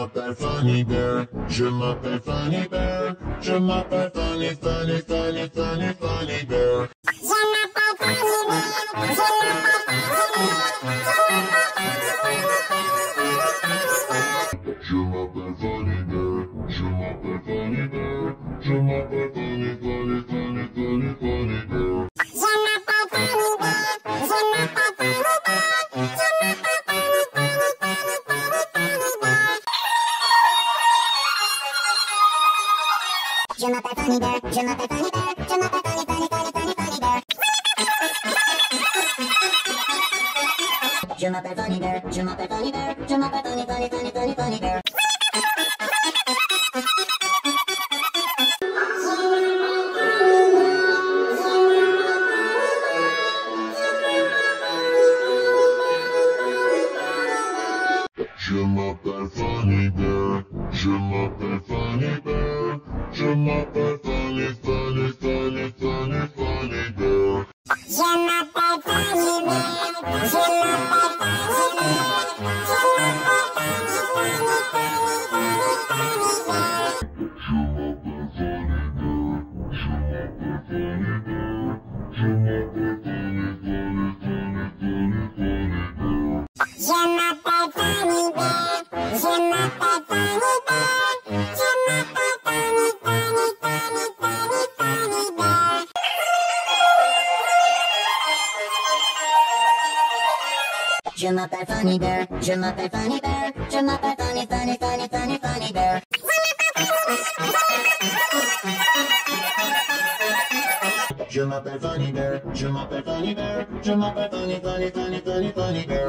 m'appelle Funny Bear, je m'appelle Funny Bear, je m'appelle Funny, Funny, Funny, Funny, Funny Bear. Je m'appelle Funny Bear, je m'appelle Funny Bear, je m'appelle Funny Bear, je m'appelle Funny Bear, je m'appelle Funny, Funny, Funny, Funny, Funny Bear. Je m'appelle Funny Bear, je m'appelle Funny Bear, je m'appelle Funny, Funny, Funny, Funny, Funny Bear. Je m'appelle Funny Bear, je m'appelle Funny Bear, je m'appelle Funny, Funny, Funny, Funny, Funny Bear. Je m'appelle Funny Bear, je m'appelle Funny Bear, je m'appelle Funny, Funny, Funny, Funny, Funny Bear. Je m'appelle Funny Bear, je m'appelle Funny Bear, je m'appelle Funny Bear, je m'appelle Funny Bear, je m'appelle Funny Bear, je m'appelle Funny Bear, je m'appelle Funny, Funny, Funny, Funny, Funny Bear. Je m'appelle Funny Bear, je m'appelle Funny Bear, je m'appelle Funny, Funny, Funny, Funny, Funny Bear. Je m'appelle Funny Bear, je m'appelle Funny Bear, je m'appelle Funny, Funny, Funny, Funny, Funny Bear. Je m'appelle Funny Bear, je m'appelle Funny Bear, je m'appelle Funny, Funny, Funny, Funny, Funny Bear.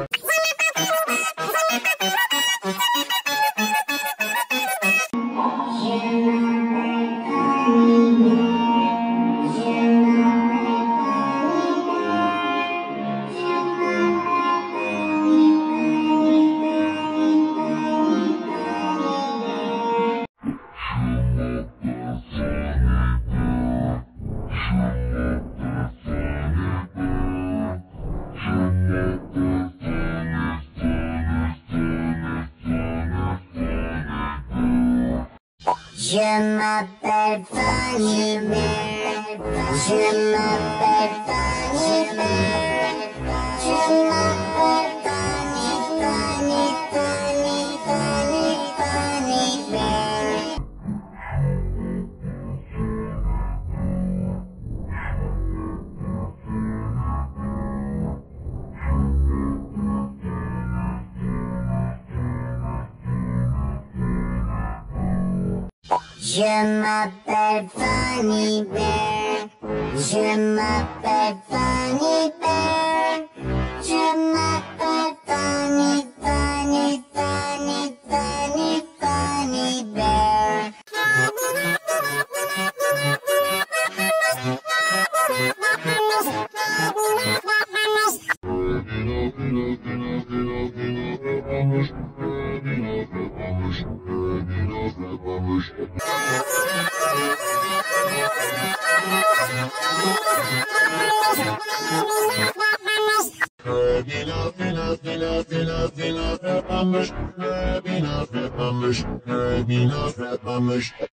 Je m'appelle Funny Bear, je m'appelle Funny Bear, je m'appelle Funny, Funny, Funny, Funny, Funny Bear. Rabbi,